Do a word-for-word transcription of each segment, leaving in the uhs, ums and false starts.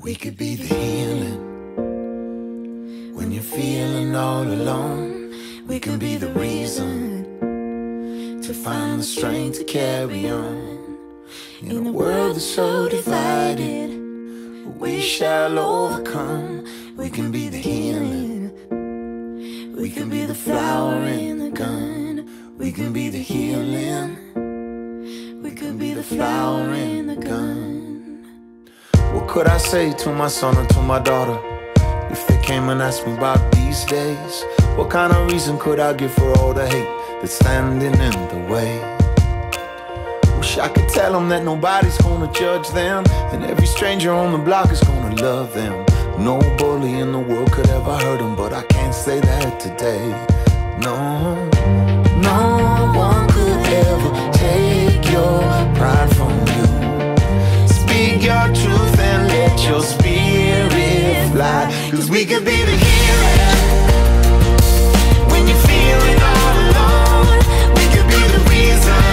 We could be the healing when you're feeling all alone. We can be the reason to find the strength to carry on. In a world that's so divided, we shall overcome. We can be the healing, we can be the flower in the gun. We can be the healing, we can be the flower in the gun. What could I say to my son and to my daughter if they came and asked me about these days? What kind of reason could I give for all the hate that's standing in the way? Wish I could tell them that nobody's gonna judge them, and every stranger on the block is gonna love them. No bully in the world could ever hurt them, but I can't say that today. No, no one could ever take your pride from you. Speak your truth, your spirit fly, 'cause we could be the healing when you're feeling all alone. We could be the reason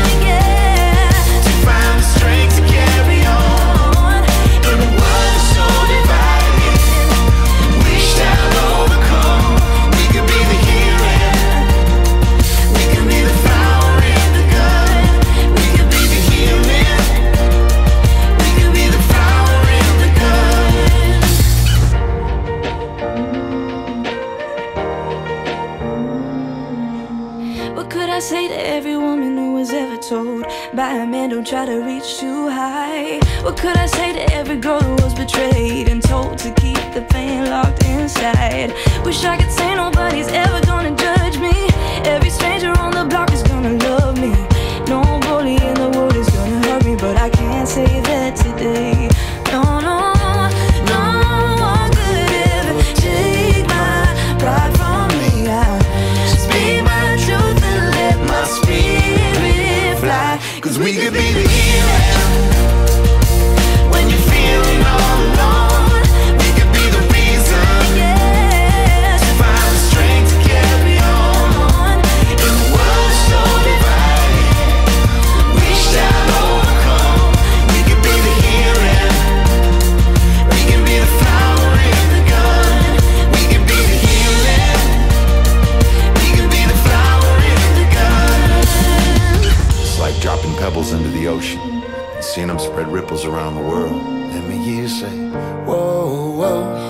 to find the strength to carry on. In a world that's so divided, we shall overcome. We could be the healing, we could be the flower in the gun. We could be the healing, we could be the flower in the gun. What could I say to every woman who was ever told by a man, don't try to reach too high? What could I say to every girl who was betrayed and told to keep the pain locked inside? Wish I could say nobody's ever gonna judge me. Every stranger on the block is gonna love me. No bully in the world is gonna hurt me, but I can't say that today. No, no. We could be the healing when you're feeling all alone. We could be the reason, yeah, to find the strength to carry on. In a world so divided, we shall overcome. We could be the healing, we can be the flower in the gun. We could be the healing, we can be the flower in the gun. It's like dropping pebbles into the ocean and seeing them spread ripples around the world. Let me hear you say, whoa, whoa.